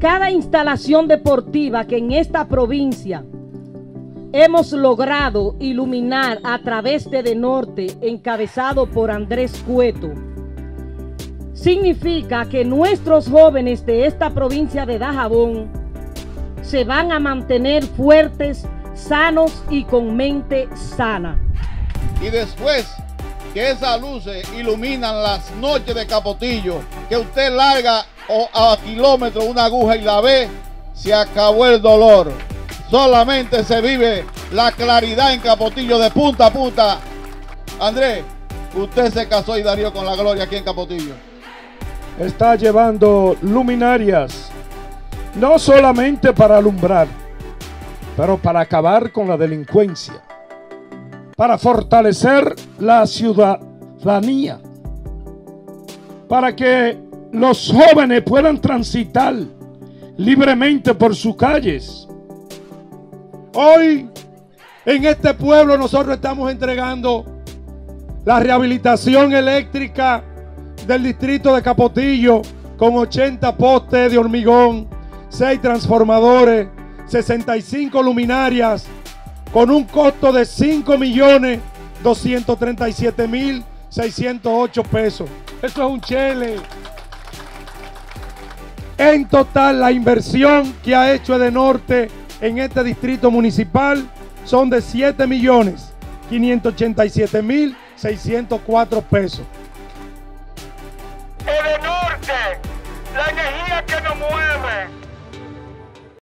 Cada instalación deportiva que en esta provincia hemos logrado iluminar a través de Edenorte, encabezado por Andrés Cueto, significa que nuestros jóvenes de esta provincia de Dajabón se van a mantener fuertes, sanos y con mente sana. Y después que esas luces iluminan las noches de Capotillo, que usted larga a kilómetros una aguja y la ve, se acabó el dolor. Solamente se vive la claridad en Capotillo de punta a punta. Andrés, usted se casó y daría con la gloria aquí en Capotillo. Está llevando luminarias, no solamente para alumbrar, pero para acabar con la delincuencia, para fortalecer la ciudadanía, para que los jóvenes puedan transitar libremente por sus calles. Hoy, en este pueblo, nosotros estamos entregando la rehabilitación eléctrica del distrito de Capotillo con 80 postes de hormigón, 6 transformadores, 65 luminarias, con un costo de 5.237.608 pesos. Eso es un chele. En total, la inversión que ha hecho Edenorte en este distrito municipal son de 7.587.604 pesos.